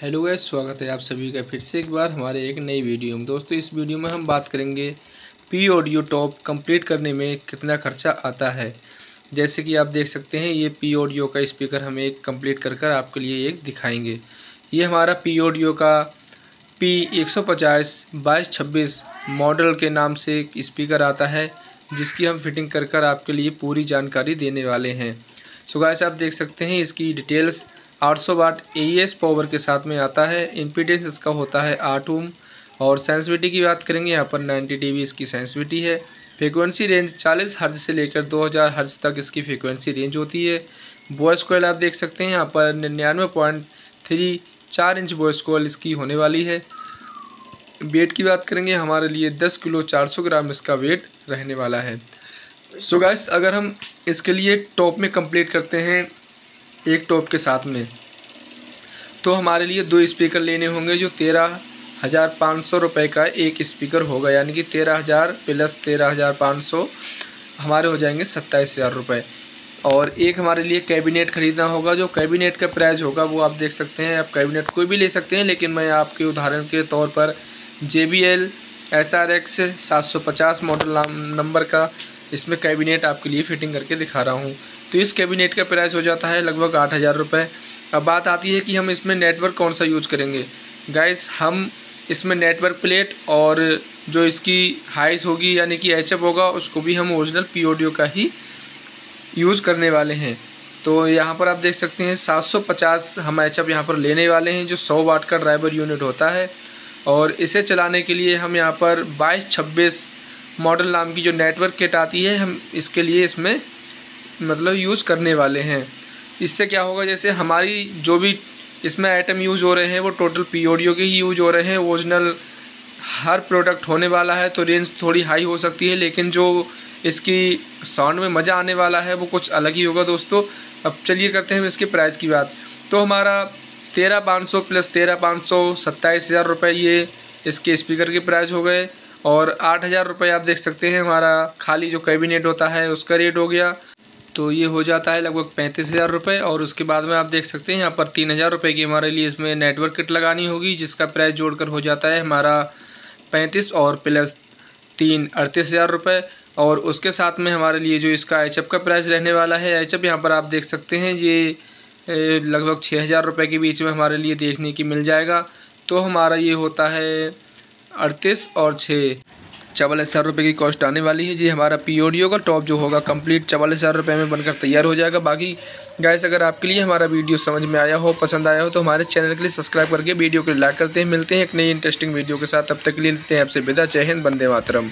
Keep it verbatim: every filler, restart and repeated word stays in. Hello guys, स्वागत है आप सभी का फिर से एक बार हमारे एक नई वीडियो में। दोस्तों इस वीडियो में हम बात करेंगे पी ऑडियो टॉप कंप्लीट करने में कितना खर्चा आता है। जैसे कि आप देख सकते हैं ये पी ऑडियो का स्पीकर हम एक कंप्लीट कर कर आपके लिए एक दिखाएंगे। ये हमारा पी ऑडियो का पी एक सौ पचास बाईस छब्बीस मॉडल के नाम से एक स्पीकर आता है, जिसकी हम फिटिंग कर कर आपके लिए पूरी जानकारी देने वाले हैं। सो गाइस आप देख सकते हैं इसकी डिटेल्स। आठ सौ वाट एईएस पावर के साथ में आता है। इम्पीडेंस इसका होता है आठ ओम और सेंसिटिविटी की बात करेंगे यहाँ पर नब्बे डीबी इसकी सेंसिटिविटी है। फ्रीक्वेंसी रेंज चालीस हर्ट्ज से लेकर दो हज़ार हर्ट्ज तक इसकी फ्रीक्वेंसी रेंज होती है। वॉइस कॉइल आप देख सकते हैं यहाँ पर निन्यानवे पॉइंट थ्री चार इंच वॉइस कॉइल इसकी होने वाली है। वेट की बात करेंगे हमारे लिए दस किलो चार सौ ग्राम इसका वेट रहने वाला है। सो so गाइस अगर हम इसके लिए टॉप में कंप्लीट करते हैं एक टॉप के साथ में, तो हमारे लिए दो स्पीकर लेने होंगे जो तेरह हज़ार पाँच सौ रुपये का एक स्पीकर होगा, यानी कि तेरह हज़ार प्लस तेरह हज़ार पाँच सौ हमारे हो जाएंगे सत्ताईस हज़ार रुपये। और एक हमारे लिए कैबिनेट ख़रीदना होगा, जो कैबिनेट का प्राइस होगा वो आप देख सकते हैं। आप कैबिनेट कोई भी ले सकते हैं, लेकिन मैं आपके उदाहरण के तौर पर J B L S R X सात सौ पचास मॉडल नंबर का इसमें कैबिनेट आपके लिए फ़िटिंग करके दिखा रहा हूँ, तो इस कैबिनेट का प्राइस हो जाता है लगभग आठ हज़ार रुपये। अब बात आती है कि हम इसमें नेटवर्क कौन सा यूज़ करेंगे। गाइस हम इसमें नेटवर्क प्लेट और जो इसकी हाइस होगी यानी कि एच एफ होगा उसको भी हम ओरिजिनल पी ऑडियो का ही यूज़ करने वाले हैं। तो यहाँ पर आप देख सकते हैं सात सौ पचास हम एच एफ यहाँ पर लेने वाले हैं, जो सौ वाट का ड्राइवर यूनिट होता है। और इसे चलाने के लिए हम यहाँ पर बाईस छब्बीस मॉडल नाम की जो नेटवर्क किट आती है हम इसके लिए इसमें मतलब यूज़ करने वाले हैं। इससे क्या होगा, जैसे हमारी जो भी इसमें आइटम यूज़ हो रहे हैं वो टोटल पी ऑडियो के ही यूज़ हो रहे हैं। ओरिजिनल हर प्रोडक्ट होने वाला है, तो रेंज थोड़ी हाई हो सकती है, लेकिन जो इसकी साउंड में मज़ा आने वाला है वो कुछ अलग ही होगा। दोस्तों अब चलिए करते हैं इसके प्राइस की बात। तो हमारा तेरह पाँच सौ प्लस तेरह पाँच सौ सत्ताईस हज़ार रुपये ये इसके स्पीकर के प्राइस हो गए। और आठ हज़ार रुपये आप देख सकते हैं हमारा खाली जो कैबिनेट होता है उसका रेट हो गया, तो ये हो जाता है लगभग पैंतीस हज़ार रुपये। और उसके बाद में आप देख सकते हैं यहाँ पर तीन हज़ार रुपये की हमारे लिए इसमें नेटवर्क किट लगानी होगी, जिसका प्राइस जोड़कर हो जाता है हमारा पैंतीस और प्लस तीन अड़तीस हज़ार रुपये। और उसके साथ में हमारे लिए जो इसका एच एफ का प्राइस रहने वाला है, एच एफ यहाँ पर आप देख सकते हैं ये लगभग छः हज़ार रुपये के बीच में हमारे लिए देखने की मिल जाएगा। तो हमारा ये होता है अड़तीस और छः चवालीस हज़ार रुपये की कॉस्ट आने वाली है जी। हमारा पी ऑडियो का टॉप जो होगा कंप्लीट चवालीस हज़ार रुपये में बनकर तैयार हो जाएगा। बाकी गाइस अगर आपके लिए हमारा वीडियो समझ में आया हो, पसंद आया हो, तो हमारे चैनल के लिए सब्सक्राइब करके वीडियो को लाइक करते हैं। मिलते हैं एक नई इंटरेस्टिंग वीडियो के साथ, तब तक के लिए लेते हैं आपसे विदा। जय हिंद, वंदे मातरम।